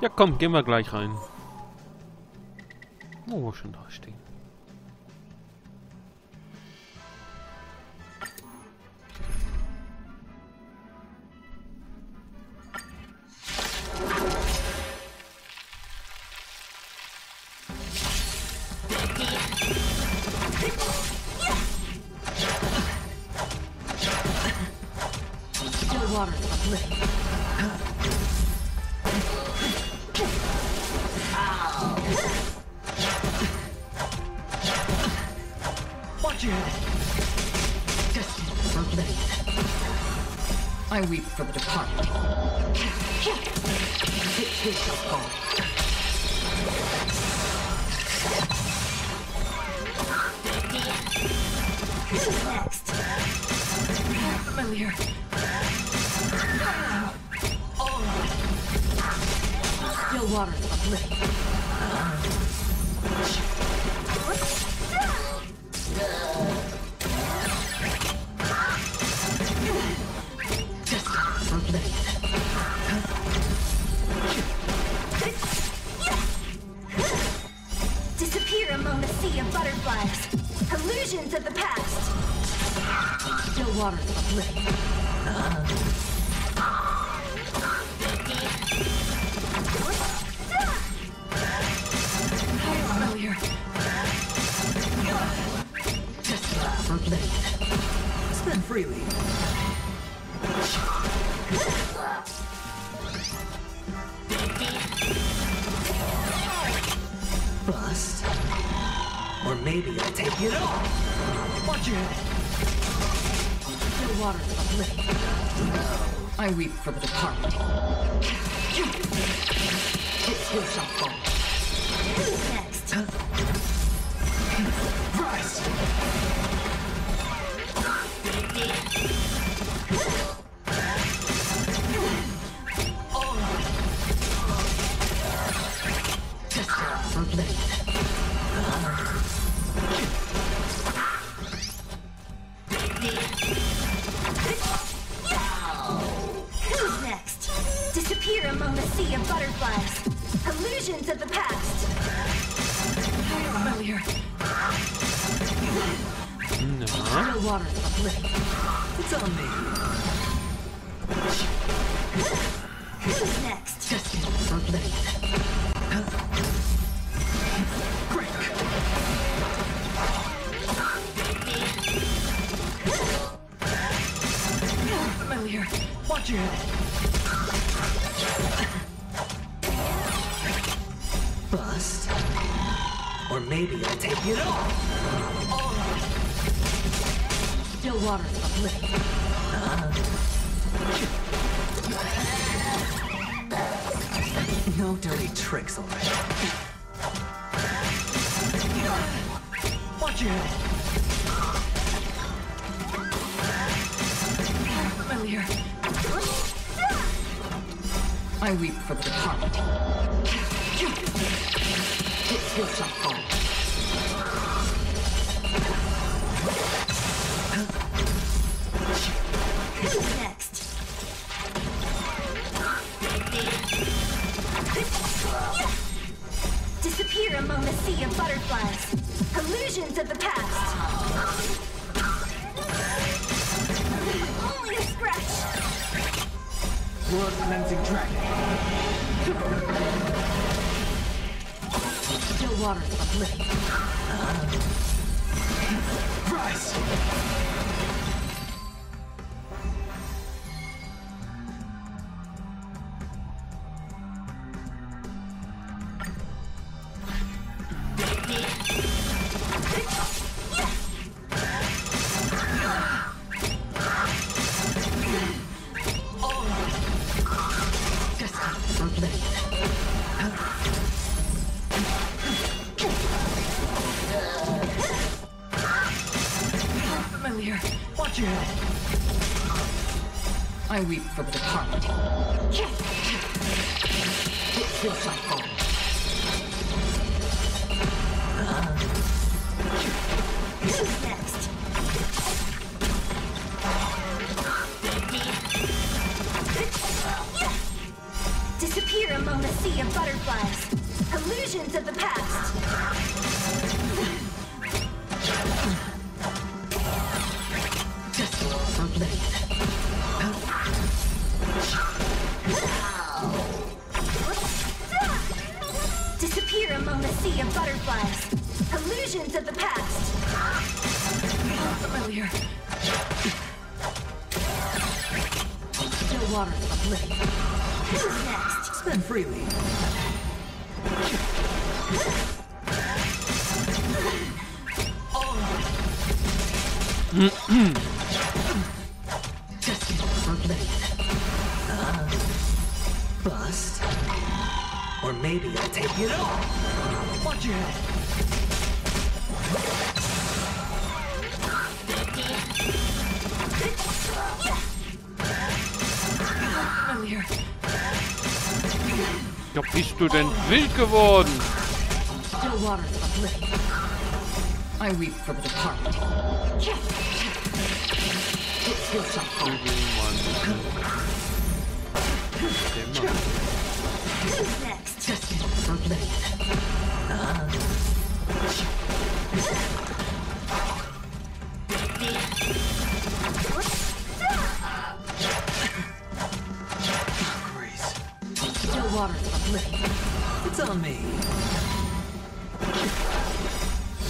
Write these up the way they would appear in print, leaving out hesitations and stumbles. Ja komm, gehen wir gleich rein. Oh, schon da stehen. I weep for the departed. They shall fall. This is next. Familiar. All right. Still waters of living. Disappear among the sea of butterflies. Illusions of the past. Still waters of living. Familiar. Just for living. Spin freely. Bust. Or maybe I'll take it off. Watch your head. The waters of living. I weep for the departed. It's who shall fall. Who's next? Rise! Who's next? Disappear among the sea of butterflies. Illusions of the past. Familiar. No water of living. It's on me. Who's next? Destined for living. Familiar. Watch your head. Bust. Or maybe I'll take it off. All right. Still waters of living. No dirty tricks already. Watch your head. I weep for the departed. It's who shall fall. Who's next? Disappear among the sea of butterflies. Illusions of the past. World cleansing dragon. Still waters of living. Rise! Watch your head. I weep for the departed. It feels like home. Who's next? Disappear among the sea of butterflies. Illusions of the past. Just for oblivion. Disappear among the sea of butterflies. Illusions of the past. Familiar. Still water of oblivion. Who's next? Spin freely. Just for blade. Bust. Or maybe I'll take it off. Watch your head. Familiar. Ja, bist du denn wild geworden? Water of living. It's on me.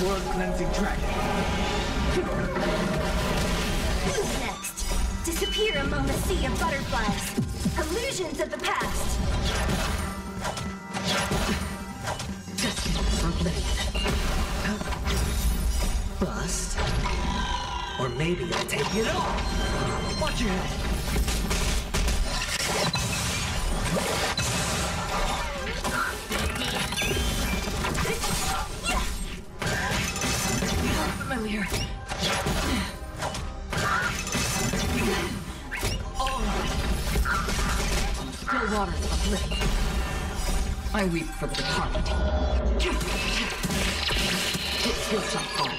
World cleansing dragon. Who's next? Disappear among the sea of butterflies. Illusions of the past. Justice for blade. Bust. Or maybe I'll take it off. Watch your head. Familiar. Oh. Still water of living. I weep for the departed. It feels like home.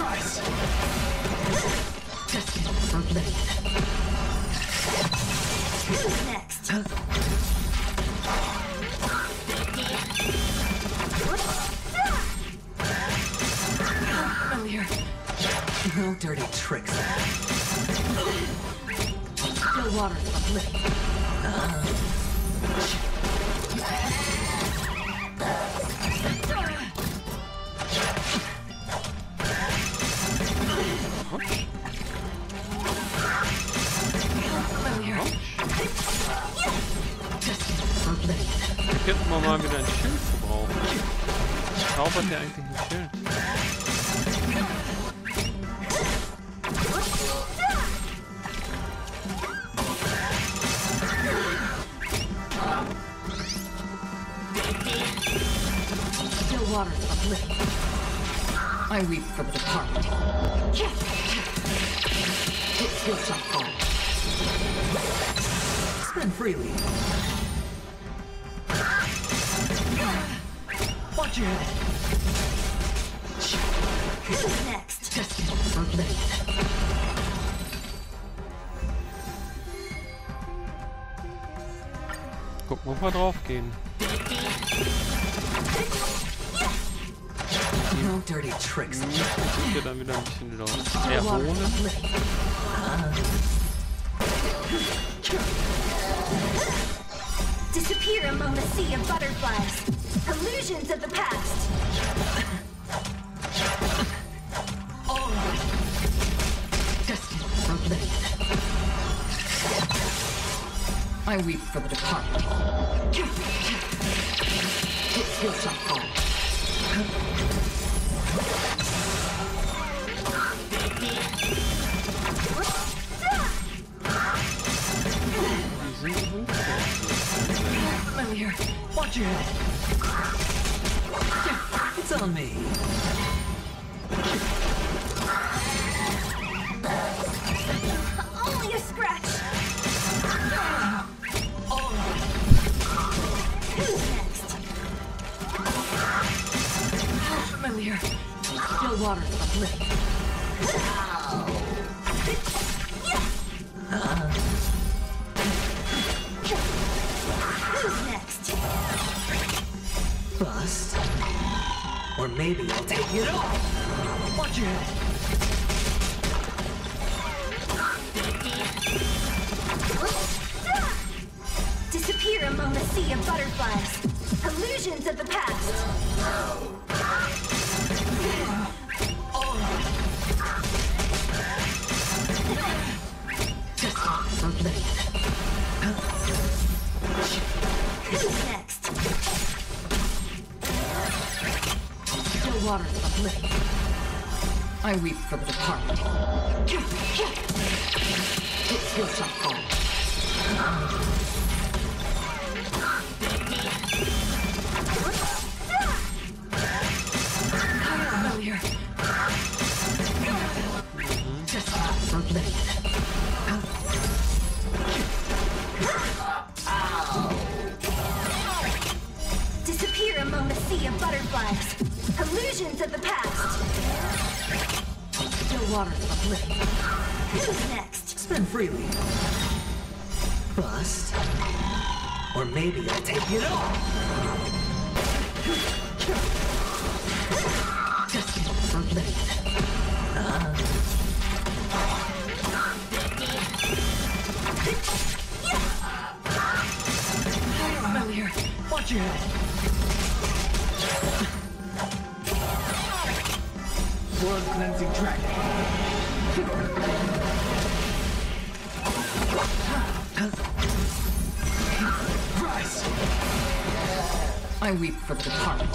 Rise! Destined for blade. Who's next? No dirty tricks. Still water of living. Könnten wir mal wieder ein Schild verbrauchen. Zaubert der eigentlich ein Schild? Water of living. I weep for the departed. It feels like home. Spin freely. Watch your head. Who's next? Destined for blade. Gucken, wo wir drauf gehen. No dirty tricks. Ich muss hier dann wieder ein bisschen drauf. Erholen. Disappear among the sea of butterflies. Illusions of the past. All right. Destined for blade. I weep for the departed. It feels like home. Familiar. Watch your head. It's on me. Only a scratch. All right. Who's next? Familiar. Still water of living. Wow. maybe I'll take it off. Watch your head. Disappear among the sea of butterflies. Illusions of the past. Who's next? The waters of oblivion. I weep for the departed. It still shall fall. I'm familiar. Just for oblivion. Among the sea of butterflies, illusions of the past. Still waters of oblivion. Who's next? Spin freely. Bust. Or maybe I'll take it all. Just for oblivion. Familiar. Watch your head. World cleansing track. Rise! I weep for the departed.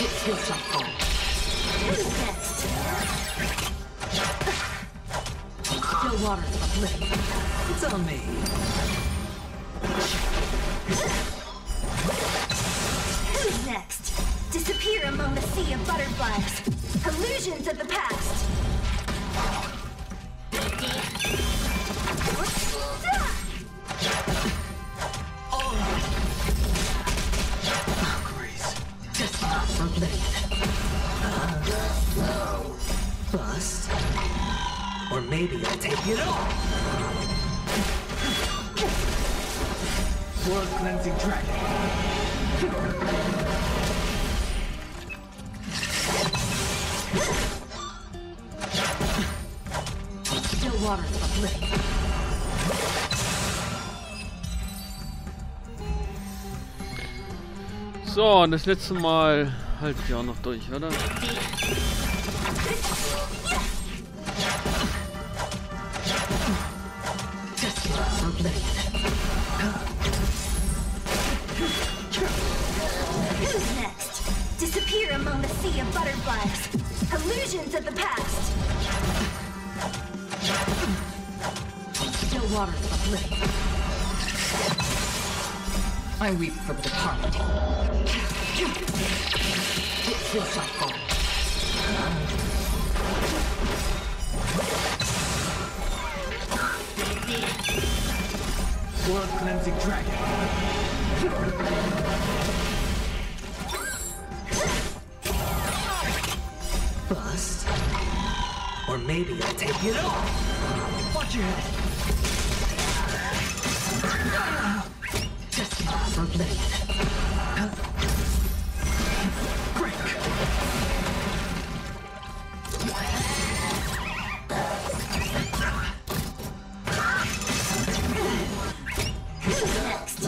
It still shall fall. Who's next? Still waters of oblivion. It's on me. Who's next? Disappear among the sea of butterflies. Illusions of the past. Oh, grace. Just for blade. Bust. Or maybe I'll take it all. World cleansing dragon. Still waters of oblivion. So, und das letzte Mal halte ich auch noch durch, oder? Disappear among the sea of butterflies. Illusions of the past. Still waters of oblivion. I weep for the departed. It still shall fall. World cleansing dragon. Bust? Or maybe I'll take it off! Watch your head! Just for blade. Break! Who's next?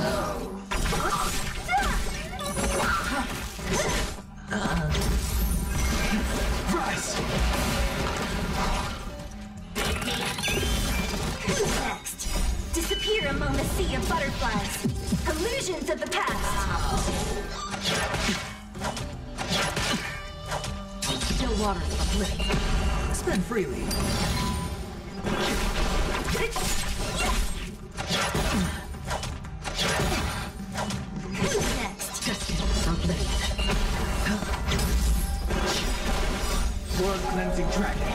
Disappear among the sea of butterflies. Illusions of the past. Still waters of oblivion. Spin freely. Who's next? Just for blade. World cleansing dragon.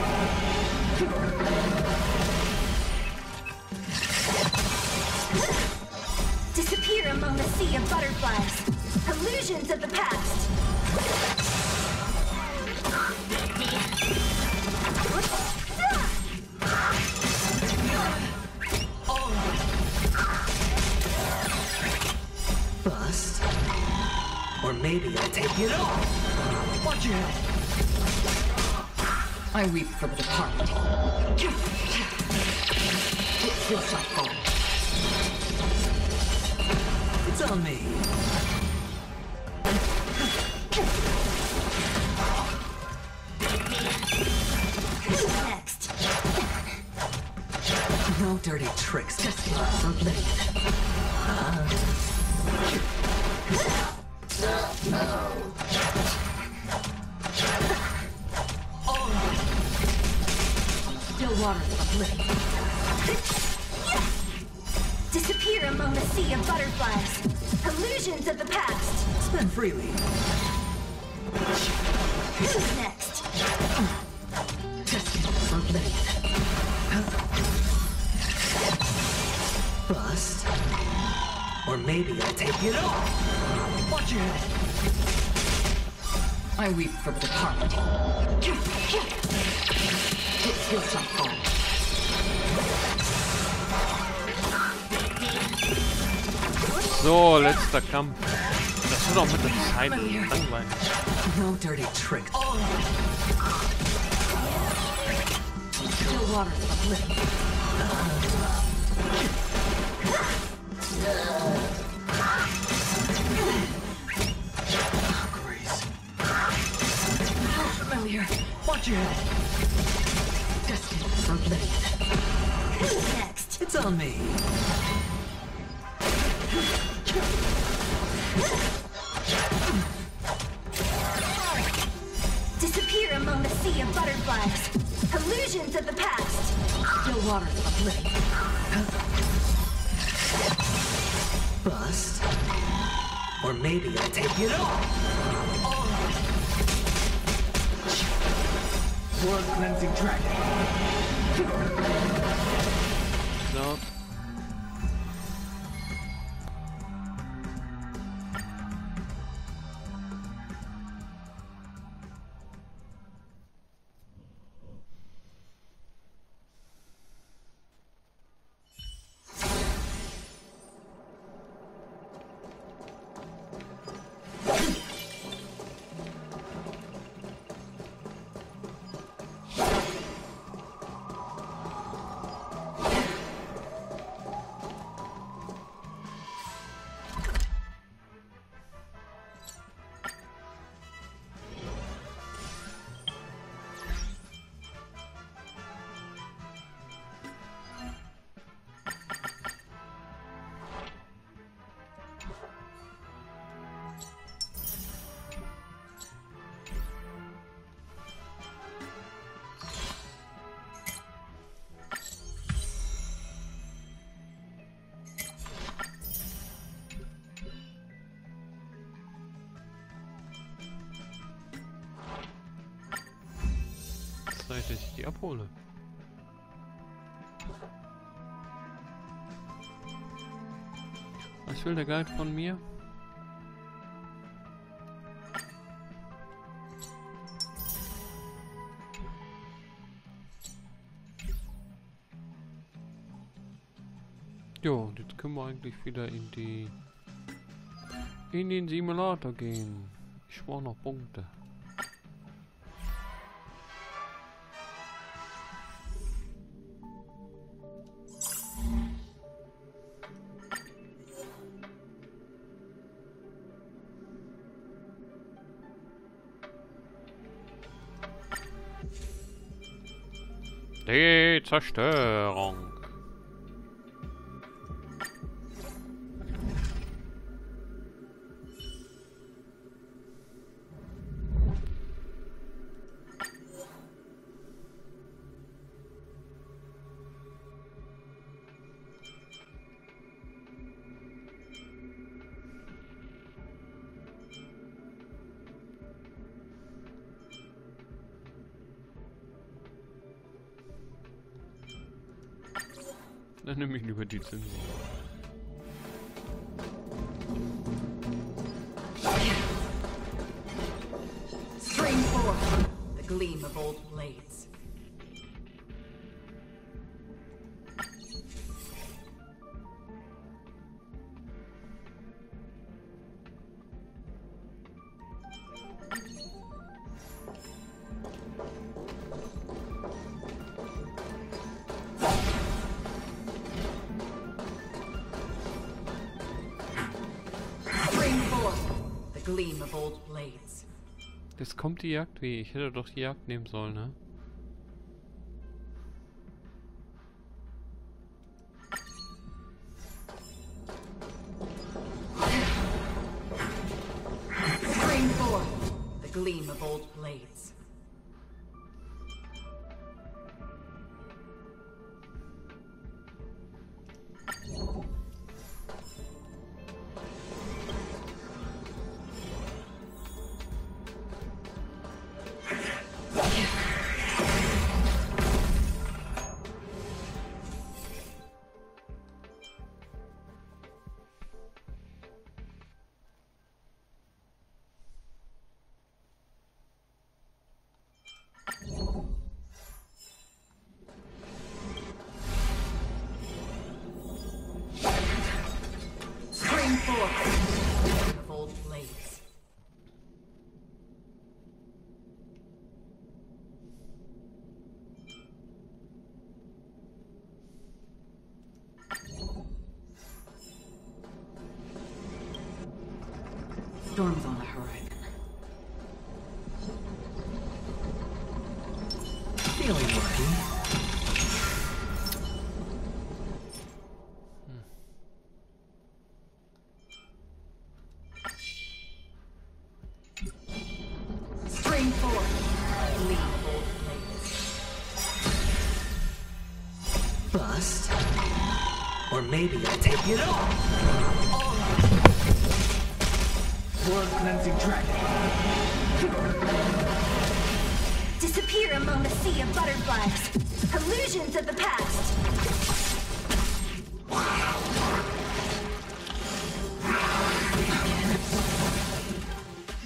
Disappear among the sea of butterflies. Illusions of the past. Bust? Or maybe Maybe I'll take it off. Watch your head. I weep for the departed. It feels like home. It's on me. Who's next? No dirty tricks, just love for blade. Still water of disappear among the sea of butterflies. Illusions of the past. Spin freely. Who's next? Tested for blade. Bust. Or maybe I'll take it off. Watch your head. I weep for the departed. It feels like home. So, letzter Kampf. Das wird auch mit der Zeit langweilig. No dirty tricks. Still water of watch your head. Destined for blade. Who's next? It's on me. Disappear among the sea of butterflies. Illusions of the past. Still water of blade. Bust. Or maybe I'll take it off. All right. World cleansing dragon. No. Dass ich die abhole. Was will der Guide von mir? Jo, jetzt können wir eigentlich wieder in den Simulator gehen. Ich brauche noch Punkte. Die Zerstörung. Dann nehme ich lieber die Zinsen. Spring forth, the gleam of old blades. Jetzt kommt die Jagd wie. Ich hätte doch die Jagd nehmen sollen, ne? Gleam of old blades. Storms on the horizon. Feeling lucky. Spring forth. Level plate. Bust. Or maybe I'll take it all. World cleansing dragon. Disappear among the sea of butterflies. Illusions of the past.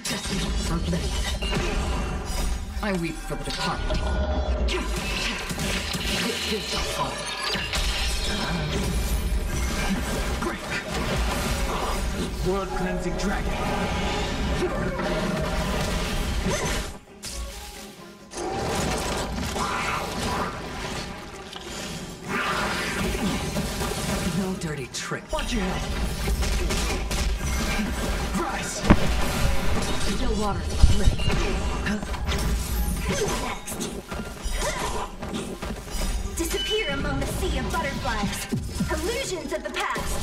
Just weep for oblivion. I weep for the departed. It is our fault. World cleansing dragon. No dirty trick. Watch your head. Rise. Still water. Next. Disappear among the sea of butterflies. Illusions of the past.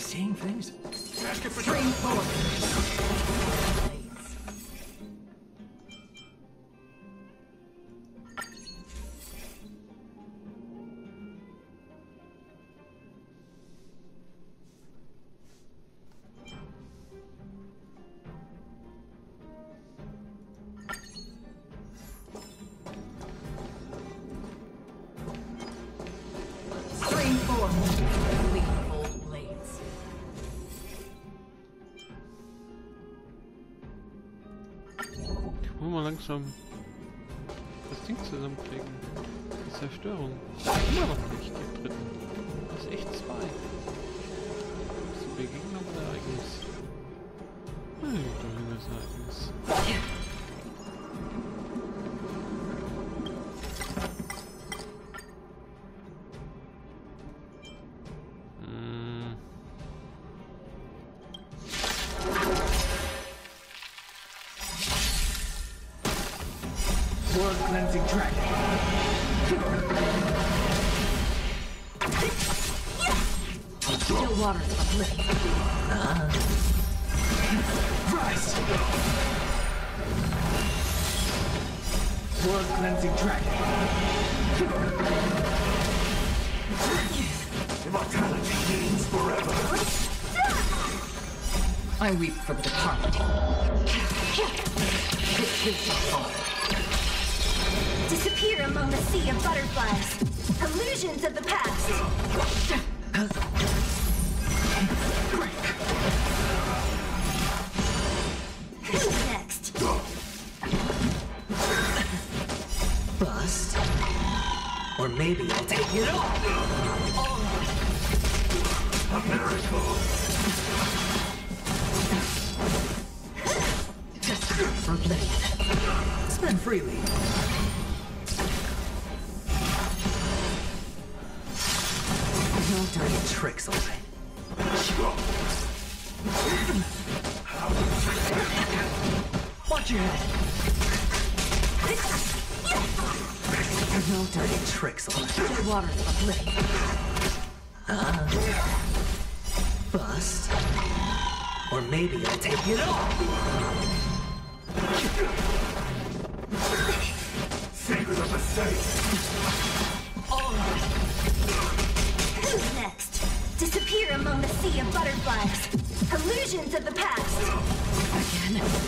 Seeing things. Ask it for dream das Ding zusammenkriegen. Die Zerstörung. Immer noch nicht die dritten. Das ist echt zwei. Das ist die Begegnung des Ereignisses. Na gut, das Ereignis. world cleansing dragon. Still water uplift. Rise. World cleansing dragon. Immortality means forever. I weep for the departed. Disappear among the sea of butterflies. Illusions of the past. Who's next? Bust? Or maybe I'll take it all. A miracle. Spin freely. No dirty tricks, all right. Watch your head. No dirty tricks, all right. Water uplift. Bust. Or maybe I'll take it all. Secret of the safe. All right. Who's next? Disappear among the sea of butterflies. Illusions of the past. Again.